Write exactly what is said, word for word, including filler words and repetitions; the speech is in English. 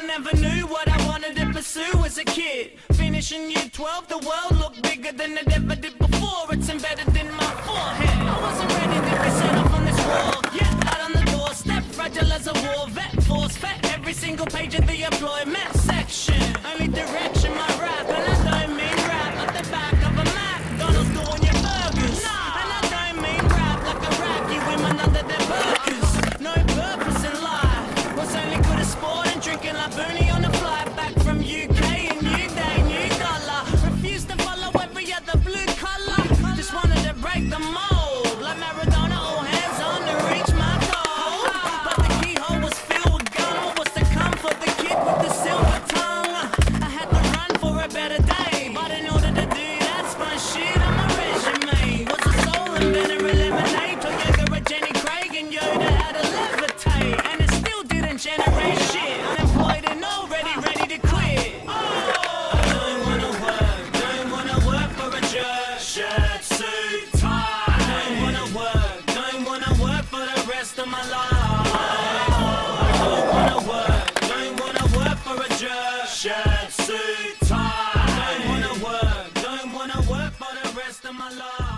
I never knew what I wanted to pursue as a kid. Finishing year twelve, the world looked bigger than it ever did before. It's embedded in my forehead. I wasn't ready to be set off on this war. Yet out on the doorstep, fragile as a war vet, force fed every single page of the employment section. Only direction my rap, and I don't mean rap at the back of a McDonald's doing your burgers. Nah, and I don't mean rap like a raggy women under their burgers. No purpose in life. Was only good at sport and drinking Laboonie on the flight back from U K and new day, new dollar. Refused to follow every other blue collar. Just wanted to break the mold like Maradona, all hands on to reach my goal. But the keyhole was filled with gold. What was to come for the kid with the silver tongue? I had to run for a better day, but in order to do that's my shit on my resume. Was a soul and better eliminate. Took over a Jenny Craig and Yoda had a levitate, and it still didn't generate shit. Unemployed and already ready to quit. Oh, I don't wanna work, don't wanna work for a jerk. Shirt, suit, tie. I don't wanna work, don't wanna work for the rest of my life. I don't wanna work, don't wanna work for a jerk. Shirt, suit, tie. I don't wanna work, don't wanna work for the rest of my life.